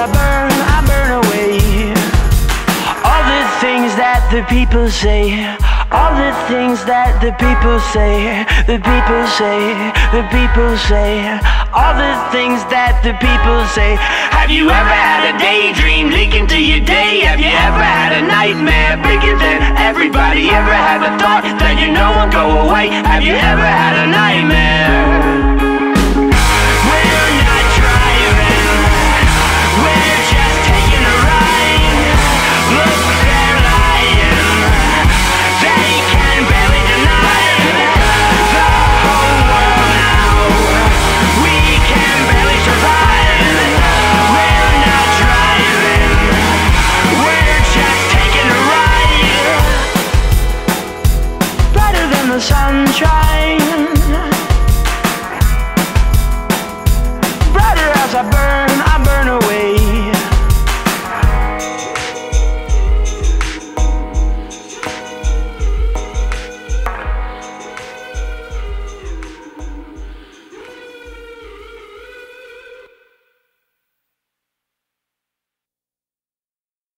I burn away. All the things that the people say, all the things that the people say, the people say, the people say, all the things that the people say. Have you ever had a daydream leaking to your day? Have you ever had a nightmare breaking through? Everybody ever have a thought that you know won't go away? Have you ever had a nightmare?